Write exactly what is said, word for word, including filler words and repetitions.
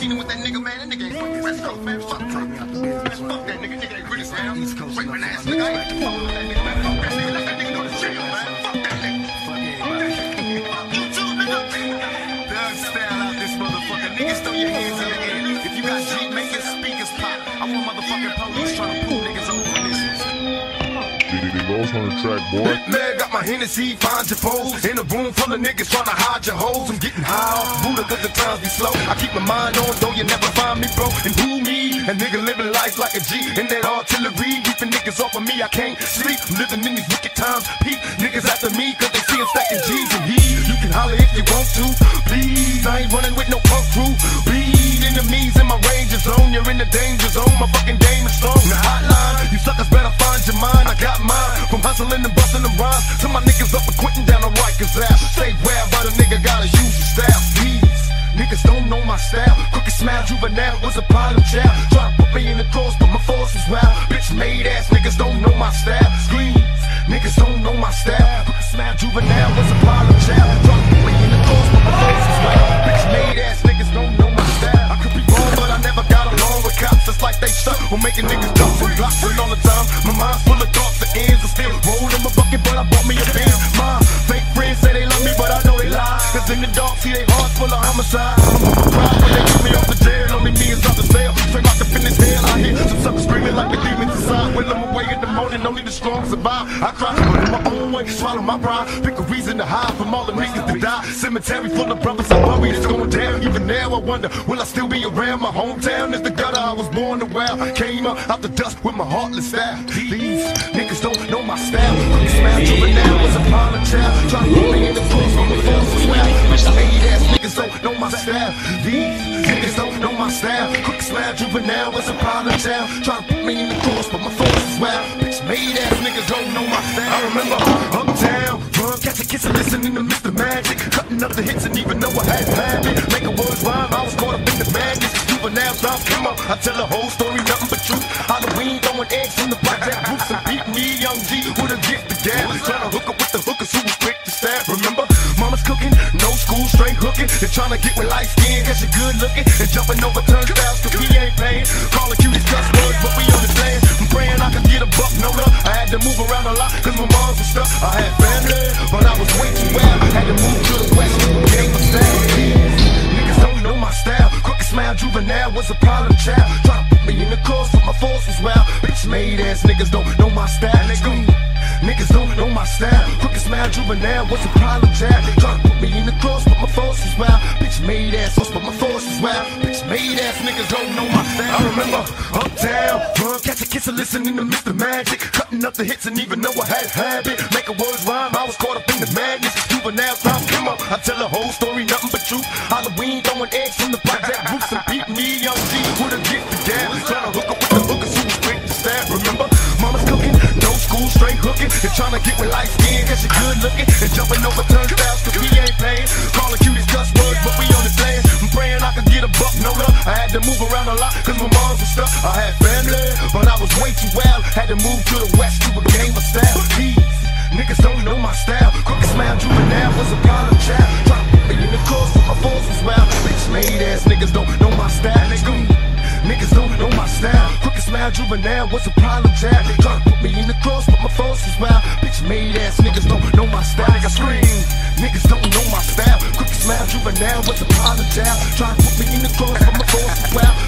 seen him with that nigga, man. That nigga ain't fucking West Coast, man. Fuck Trump. Man, fuck that nigga. Nigga ain't really man. Raping ass nigga. I ain't fucking with that nigga, man. Fuck that nigga. Let that nigga go to jail, man. Fuck that nigga. Fuck that nigga. Fuck you too, nigga. Thug style out this motherfucker. Niggas throw your hands in the air. If you got shit, make your speakers pop. I want motherfucking police trying to pull niggas over this. Those on the track, boy. Man, got my Hennessy, find your foes. In a room full of niggas trying to hide your hoes. I'm getting high off Buddha cause the times be slow. I keep my mind on, though you never find me, bro. And who me? A nigga living life like a G. In that artillery, keeping niggas off of me. I can't sleep, I'm living in these wicked times. Peep niggas after me cause they see I'm stacking G's and E's. You can holler if you want to, please. I ain't running with no punk crew. Bleed enemies in my Ranger zone. You're in the danger zone, my fucking game is strong. The hotline, you suckers better find your mind. I got mine. From hustling and busting them rhymes to my niggas up and quitting down on Rikers Avenue. Stay where about a nigga gotta use his style. These niggas don't know my style. Crooked smile, juvenile was a problem child. Try to put me in the cross, but my force was wild. Bitch made ass niggas don't know my style. Screams, niggas don't know my style. Crooked smile, juvenile was a problem child. Try to put me in the cross, but my force was wild. Bitch made ass niggas don't know my style. I could be wrong, but I never got along with cops. It's like they stuck on making niggas dumb and blocks all the time. My mind's full of thoughts that ends. I still roll in my bucket, but I bought me a band. My fake friends say they love me, but I know they lie. Cause in the dark, see they hearts full of homicide. I'm on my pride when they took me off the jail. Only me is off the sale. Straight out the finish hell. I hear some suckers screaming like the demons inside. When I'm away in the morning, only the strong survive. I cry, but in my own way, swallow my pride. Pick a reason to hide from all the niggas that die. Cemetery full of brothers, I worry it's going down. Even now I wonder, will I still be around? My hometown is the gutter, I was born to wild. Came up out the dust with my heartless style. These niggas don't know my style. Quick smile, juvenile was a problem child. Trying to put me in the force, but my force was wild. Bitch made ass niggas don't know my style. These niggas don't know my style. Quick smile, juvenile was a problem child. Trying to put me in the force, but my force was wild. Bitch made ass niggas don't know my style. I remember uptown, run, catch a kiss and listen in the midst of magic. Cutting up the hits and even though I had habit. Make a words rhyme, I was caught up in the madness. Juvenile style, come on, I tell the whole story, nothing but truth. Halloween throwing eggs in the project groups and beating me. Young G with a gift of gab, trying to hook up with the hookers who was quick to stab. Remember, mama's cooking, no school, straight hooking. They're trying to get with light skin, cause you're good looking. And jumping over turnstiles, cause we ain't paying. Calling cuties just words, but we understand. I'm praying I could get a buck, no love. I had to move around a lot, cause my moms was stuck. I had family, but I was way too wild. Had to move to the west, gave my style. Niggas don't know my style. Crooked smile, juvenile was a problem child. Trying to put me in the course, but my force was wild. Bitch made ass niggas don't know my style. Niggas don't know my style. Crooked smile, juvenile, what's the problem, child? Tryna put me in the cross, but my force is wild. Bitch made ass, but my force is wild. Bitch made ass, niggas don't know my style. I remember uptown, run, catch a kiss and listen in the midst of magic. Cutting up the hits and even though I had habit. Making words rhyme, I was caught up in the madness. Juvenile time, come on, I tell the whole story, nothing but truth. Halloween throwing eggs from the project groups and beat me, young G with a gift of gab. Tryna hook up with the hookers who was quick to stab. Remember, mama's cooking, no school, straight hooking. And trying to get with light skin, cause you're good looking. And jumping over turnstiles, cause we ain't paying. Calling cuties cuss words, but we on the plan. I'm praying I could get a buck, no love. I had to move around a lot, cause my moms was stuck. I had family, but I was way too wild. Had to move to the west to a game of style. These niggas don't know my style. Crooked smile, juvenile was a problem child. Trying to put me in the course, but my force was wild. Bitch made ass niggas don't know my style. Niggas don't know my style. Crooked smile, juvenile was a problem child. Trying to put me in the cross, but my force was wild. Bitch made ass niggas don't know my style. I scream, niggas don't know my style. Crooked smile, juvenile was a problem child. Trying to put me in the cross, but my force was wild.